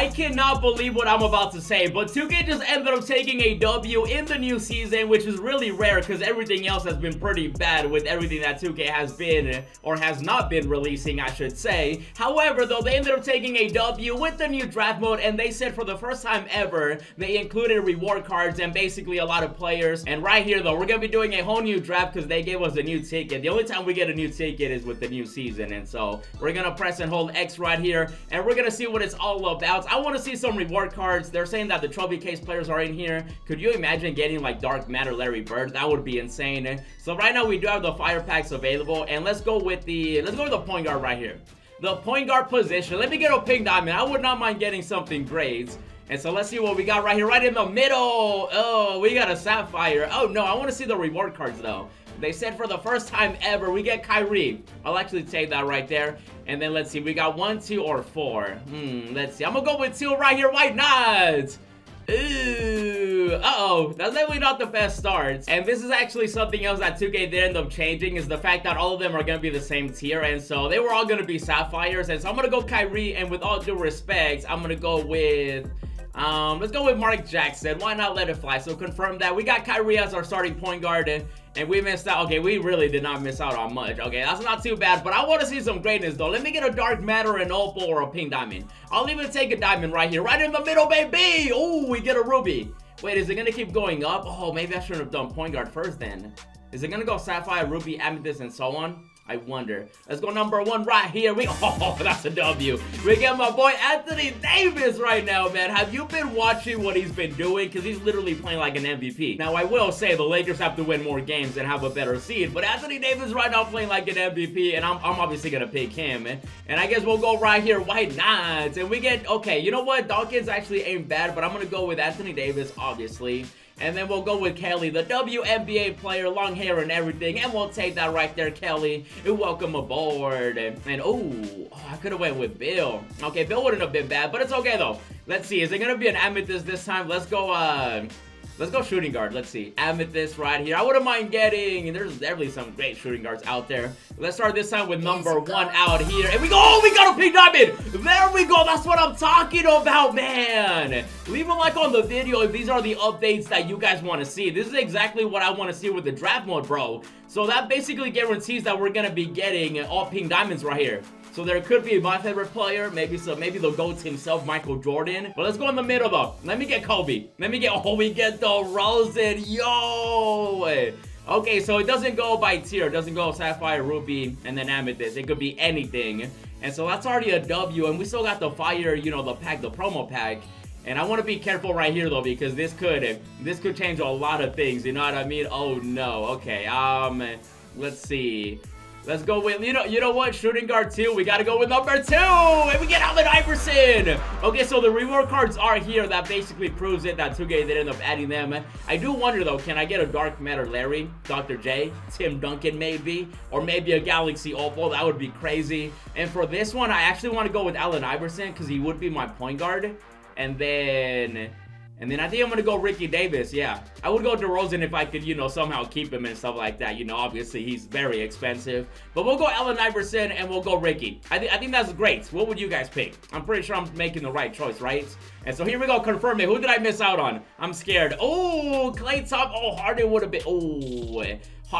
I cannot believe what I'm about to say, but 2K just ended up taking a W in the new season, which is really rare because everything else has been pretty bad with everything that 2K has been, or has not been releasing, I should say. However, though, they ended up taking a W with the new draft mode, and they said for the first time ever, they included reward cards and basically a lot of players. And right here, though, we're going to be doing a whole new draft because they gave us a new ticket. The only time we get a new ticket is with the new season, and so we're going to press and hold X right here, and we're going to see what it's all about. I want to see some reward cards. They're saying that the trophy case players are in here. Could you imagine getting like Dark Matter Larry Bird? That would be insane. So right now we do have the fire packs available, and let's go with the point guard right here. The point guard position. Let me get a pink diamond. I would not mind getting something grades. And so let's see what we got right here, right in the middle. Oh, we got a sapphire. Oh no, I want to see the reward cards though. They said for the first time ever, we get Kyrie. I'll actually take that right there. And then let's see, we got 1, 2, or 4. Let's see. I'm gonna go with 2 right here. Why not? Ooh, uh-oh, that's definitely not the best starts. And this is actually something else that 2K did end up changing, is the fact that all of them are gonna be the same tier, and so they were all gonna be sapphires. And so I'm gonna go Kyrie, and with all due respect, I'm gonna go with let's go with Mark Jackson. Why not let it fly? So confirm that. We got Kyrie as our starting point guard, and we missed out. Okay, we really did not miss out on much. Okay, that's not too bad, but I want to see some greatness, though. Let me get a Dark Matter, an Opal, or a Pink Diamond. I'll even take a Diamond right here. Right in the middle, baby! Ooh, we get a Ruby. Wait, is it going to keep going up? Oh, maybe I should have done point guard first, then. Is it going to go Sapphire, Ruby, Amethyst, and so on? I wonder. Let's go number 1 right here. Oh, that's a W. We get my boy Anthony Davis right now, man. Have you been watching what he's been doing? Because he's literally playing like an MVP. Now, I will say the Lakers have to win more games and have a better seed, but Anthony Davis right now playing like an MVP, and I'm obviously going to pick him, man. And I guess we'll go right here. Why not? And we get, okay, you know what? Duncan's actually ain't bad, but I'm going to go with Anthony Davis, obviously. And then we'll go with Kelly, the WNBA player, long hair and everything. And we'll take that right there, Kelly. And welcome aboard. And oh, I could have went with Bill. Okay, Bill wouldn't have been bad, but it's okay, though. Let's see. Is it going to be an Amethyst this time? Let's go shooting guard. Let's see. Amethyst right here. I wouldn't mind getting, and there's definitely some great shooting guards out there. Let's start this time with number 1 out here. And we go. Oh, we got a pink diamond. There we go. That's what I'm talking about, man. Leave a like on the video if these are the updates that you guys want to see. This is exactly what I want to see with the draft mode, bro. So that basically guarantees that we're going to be getting all pink diamonds right here. So there could be my favorite player, maybe the GOAT himself, Michael Jordan. But let's go in the middle, though. Let me get Kobe. Let me get, oh, we get the Rosen. Yo! Okay, so it doesn't go by tier. It doesn't go Sapphire, Ruby, and then Amethyst. It could be anything. And so that's already a W, and we still got the fire, you know, the pack, the promo pack. And I want to be careful right here, though, because this could change a lot of things. You know what I mean? Oh, no. Okay, let's see. Let's go with, you know what? Shooting guard 2. We got to go with number 2. And we get Allen Iverson. Okay, so the reward cards are here. That basically proves it that 2K did end up adding them. I do wonder, though, can I get a Dark Matter Larry, Dr. J, Tim Duncan maybe, or maybe a Galaxy Opal? That would be crazy. And for this one, I actually want to go with Allen Iverson because he would be my point guard. And then I think I'm going to go Ricky Davis, yeah. I would go DeRozan if I could, you know, somehow keep him and stuff like that. You know, obviously, he's very expensive. But we'll go Allen Iverson and we'll go Ricky. I think that's great. What would you guys pick? I'm pretty sure I'm making the right choice, right? And so here we go. Confirm it. Who did I miss out on? I'm scared. Oh, Klay Thompson. Oh, Harden would have been.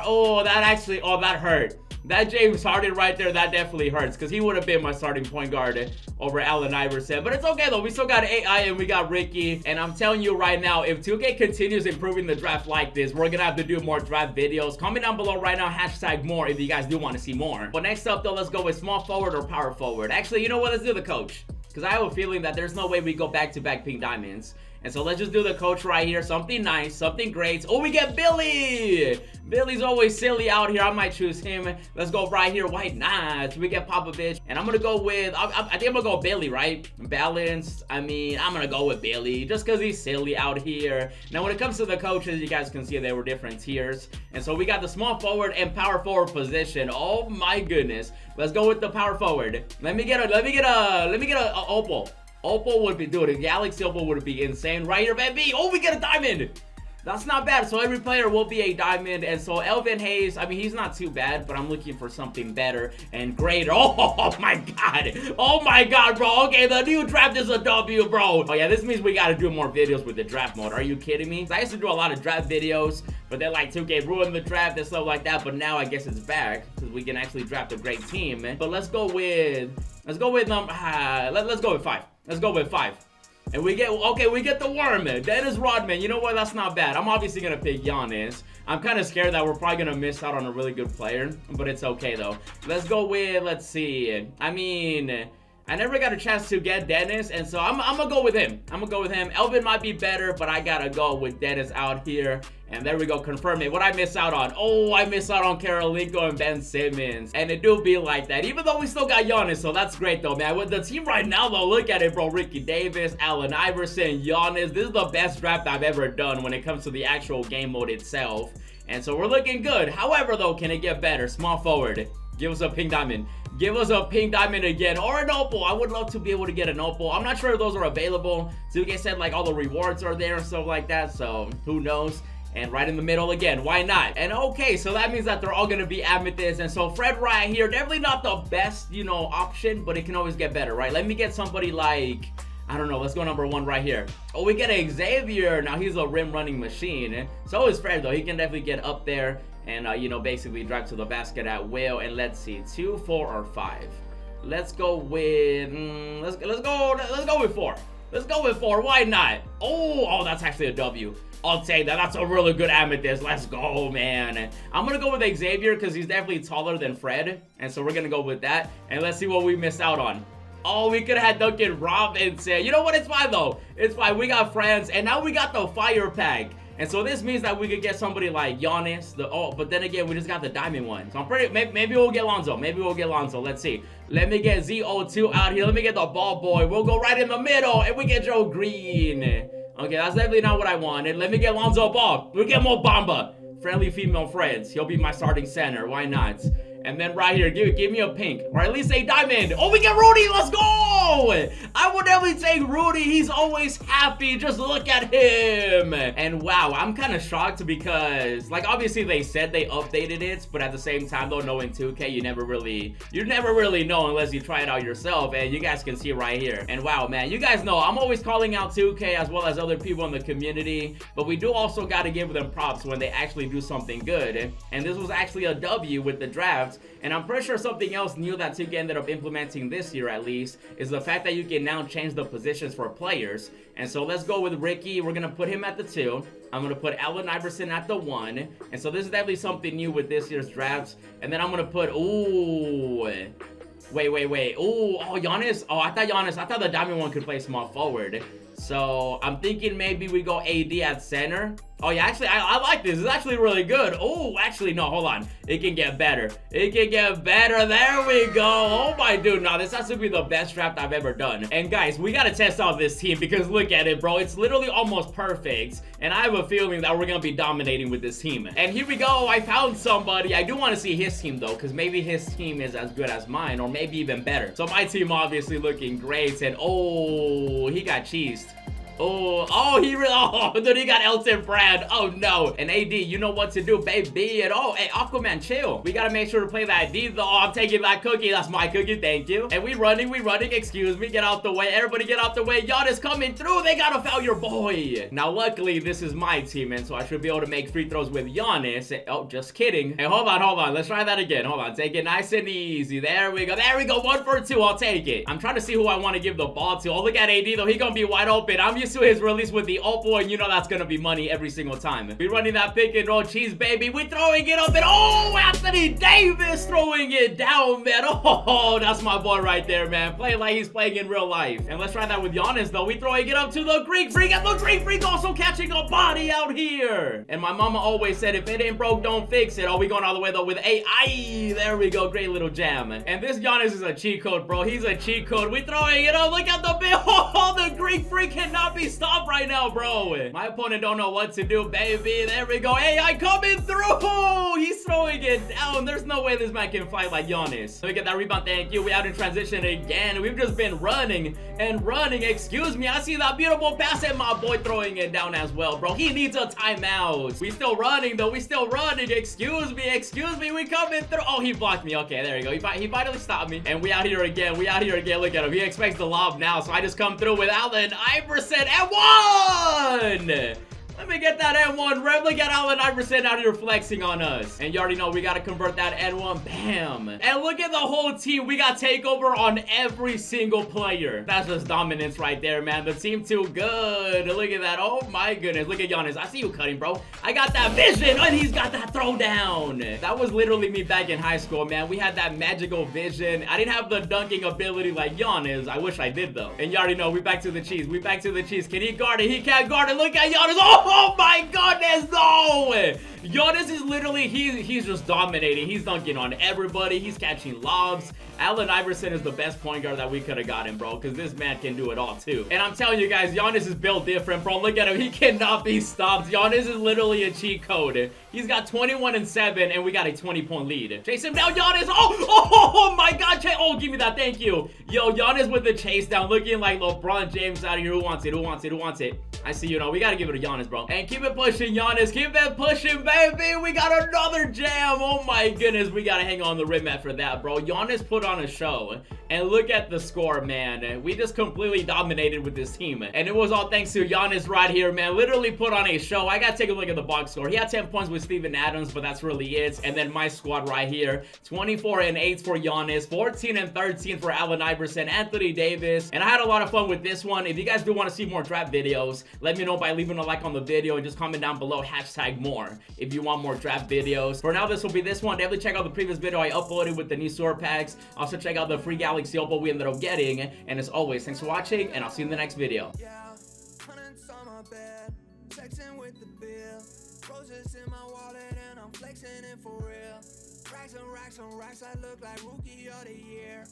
Oh, that actually, oh, that hurt. That James Harden right there, that definitely hurts because he would have been my starting point guard over Allen Iverson. But it's okay, though. We still got AI and we got Ricky. And I'm telling you right now, if 2K continues improving the draft like this, we're going to have to do more draft videos. Comment down below right now, #more if you guys do want to see more. But next up, though, let's go with small forward or power forward. Actually, you know what? Let's do the coach because I have a feeling that there's no way we go back-to-back pink diamonds. And so let's just do the coach right here. Something nice, something great. Oh, we get Billy. Billy's always silly out here. I might choose him. Let's go right here. Why not? We get Popovich. And I'm going to go with, I think I'm going to go Billy, right? Balanced. I mean, I'm going to go with Billy just because he's silly out here. Now, when it comes to the coaches, you guys can see they were different tiers. And so we got the small forward and power forward position. Oh, my goodness. Let's go with the power forward. Let me get a Opal. Opal would be, dude, a Galaxy Opal would be insane. Right here, baby. Oh, we get a diamond. That's not bad. So every player will be a diamond. And so Elvin Hayes, I mean, he's not too bad, but I'm looking for something better and greater. Oh, my God. Oh, my God, bro. Okay, the new draft is a W, bro. Oh, yeah, this means we got to do more videos with the draft mode. Are you kidding me? I used to do a lot of draft videos, but then, like, 2K ruined the draft and stuff like that. But now I guess it's back because we can actually draft a great team. But let's go with 5. Let's go with 5. And we get, okay, we get the worm, Dennis Rodman. You know what? That's not bad. I'm obviously going to pick Giannis. I'm kind of scared that we're probably going to miss out on a really good player, but it's okay, though. Let's go with, let's see. I mean, I never got a chance to get Dennis, and so I'm going to go with him. I'm going to go with him. Elvin might be better, but I got to go with Dennis out here. And there we go, confirm it. What I miss out on? Oh, I miss out on Karolinko and Ben Simmons. And it do be like that, even though we still got Giannis, so that's great, though, man. With the team right now, though, look at it, bro. Ricky Davis, Allen Iverson, Giannis. This is the best draft I've ever done when it comes to the actual game mode itself. And so we're looking good. However, though, can it get better? Small forward. Give us a pink diamond. Give us a pink diamond again. Or an opal. I would love to be able to get an opal. I'm not sure if those are available. 2K said, like, all the rewards are there and stuff like that, so who knows? And right in the middle again. Why not? And okay, so that means that they're all going to be amethyst. And so Fred Ryan here, definitely not the best, you know, option, but it can always get better, right? Let me get somebody like, I don't know, let's go number 1 right here. Oh, we get a Xavier. Now he's a rim running machine. So is Fred, though. He can definitely get up there and, you know, basically drive to the basket at will. And let's see, 2, 4, or 5. Let's go with, let's go with 4. Let's go with 4. Why not? Oh, that's actually a W. I'll take that. That's a really good amethyst. Let's go, man. I'm going to go with Xavier because he's definitely taller than Fred. And so we're going to go with that. And let's see what we missed out on. Oh, we could have had Duncan Robinson. You know what? It's fine, though. It's fine. We got friends. And now we got the fire pack. And so this means that we could get somebody like Giannis. But then again, we just got the diamond one. So I'm pretty, maybe we'll get Lonzo. Maybe we'll get Lonzo. Let's see. Let me get ZO2 out here. Let me get the ball boy. We'll go right in the middle. And we get Joe Green. Okay, that's definitely not what I wanted. Let me get Lonzo Ball. We get Mo Bamba. Friendly female friends. He'll be my starting center. Why not? And then right here, give me a pink. Or at least a diamond. Oh, we get Rudy. Let's go. I would definitely take Rudy. He's always happy. Just look at him. And wow, I'm kind of shocked because, like, obviously they said they updated it. But at the same time, though, knowing 2K, you never really know unless you try it out yourself. And you guys can see right here. And wow, man, you guys know I'm always calling out 2K as well as other people in the community. But we do also got to give them props when they actually do something good. And this was actually a W with the draft. And I'm pretty sure something else new that 2K ended up implementing this year, at least, is the fact that you can now change the positions for players. And so let's go with Ricky. We're going to put him at the 2. I'm going to put Allen Iverson at the 1. And so this is definitely something new with this year's drafts. And then I'm going to put, wait. Ooh, oh, Giannis. Oh, I thought the diamond one could play small forward. So I'm thinking maybe we go AD at center. Oh, yeah, actually, I like this. It's actually really good. Oh, actually, no, hold on. It can get better. It can get better. There we go. Oh, my dude. Now, this has to be the best draft I've ever done. And, guys, we got to test out this team because look at it, bro. It's literally almost perfect. And I have a feeling that we're going to be dominating with this team. And here we go. I found somebody. I do want to see his team, though, because maybe his team is as good as mine or maybe even better. So, my team obviously looking great. And, oh, he got cheesed. Oh, dude, he got Elton Brand. Oh, no. And AD, you know what to do, baby. And oh, hey, Aquaman, chill. We got to make sure to play that D, though. Oh, I'm taking that cookie. That's my cookie. Thank you. And we running. Excuse me. Get out the way. Everybody get out the way. Giannis coming through. They got to foul your boy. Now, luckily, this is my team, and so I should be able to make free throws with Giannis. And, oh, just kidding. Hey, hold on. Let's try that again. Hold on. Take it nice and easy. There we go. 1 for 2. I'll take it. I'm trying to see who I want to give the ball to. Oh, look at AD, though. He's going to be wide open. I'm used to his release with the opal, and you know that's gonna be money every single time. We running that pick and roll, cheese baby. We throwing it up, and oh, Anthony Davis throwing it down, man. Oh, that's my boy right there, man. Play like he's playing in real life. And let's try that with Giannis, though. We throwing it up to the Greek Freak, and the Greek Freak also catching a body out here. And my mama always said, if it ain't broke, don't fix it. Oh, we going all the way though with AI. There we go, great little jam. And this Giannis is a cheat code, bro. He's a cheat code. We throwing it up. Look at the big, oh, the Greek Freak. Curry cannot be stopped right now, bro. My opponent don't know what to do, baby. There we go. AI coming through. He's throwing it down. There's no way this man can fight like Giannis. So we get that rebound. Thank you. We out in transition again. We've just been running and running. Excuse me. I see that beautiful pass and my boy throwing it down as well, bro. He needs a timeout. We still running, though. We still running. Excuse me. Excuse me. We coming through. Oh, he blocked me. Okay, there we go. He finally stopped me. And we out here again. We out here again. Look at him. He expects the lob now. So I just come through with Allen Iverson and one! Let me get that N1 rep. Look at Allen Iverson out here flexing on us. And you already know we got to convert that N1. Bam. And look at the whole team. We got takeover on every single player. That's just dominance right there, man. The team too good. Look at that. Oh, my goodness. Look at Giannis. I see you cutting, bro. I got that vision. And he's got that throwdown. That was literally me back in high school, man. We had that magical vision. I didn't have the dunking ability like Giannis. I wish I did, though. And you already know. We back to the cheese. We back to the cheese. Can he guard it? He can't guard it. Look at Giannis. Oh my goodness, no! Giannis is literally, he's just dominating. He's dunking on everybody. He's catching lobs. Allen Iverson is the best point guard that we could have gotten, bro, because this man can do it all, too. And I'm telling you guys, Giannis is built different, bro. Look at him. He cannot be stopped. Giannis is literally a cheat code. He's got 21 and 7, and we got a 20-point lead. Chase him down, Giannis. Oh my God. Oh, give me that. Thank you. Yo, Giannis with the chase down, looking like LeBron James out of here. Who wants it? Who wants it? Who wants it? I see you now. We got to give it to Giannis, bro. And keep it pushing, Giannis. Keep it pushing, baby. We got another jam. Oh, my goodness. We got to hang on the rim mat for that, bro. Giannis put on a show. And look at the score, man. We just completely dominated with this team. And it was all thanks to Giannis right here, man. Literally put on a show. I got to take a look at the box score. He had 10 points with Steven Adams, but that's really it. And then my squad right here. 24 and 8 for Giannis. 14 and 13 for Allen Iverson. Anthony Davis. And I had a lot of fun with this one. If you guys do want to see more draft videos, let me know by leaving a like on the video and just comment down below #more if you want more draft videos. For now, this will be this one. Definitely check out the previous video I uploaded with the new sword packs. Also check out the free Galaxy Opal we ended up getting. And as always, thanks for watching, and I'll see you in the next video. Yeah, hundreds on my bed, texting with the bill, roses in my wallet, and I'm flexing it for real. Racks and racks and racks, I look like rookie of the year.